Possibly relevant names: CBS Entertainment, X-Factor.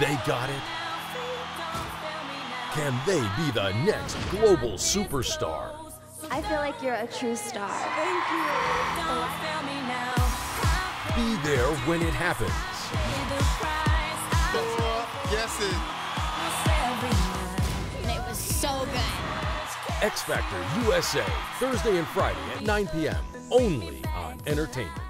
they got it? Can they be the next global superstar? I feel like you're a true star. Thank you. Don't fail me now. Be there when it happens. Yes, it was so good. X-Factor USA, Thursday and Friday at 9 p.m. only on Entertainment.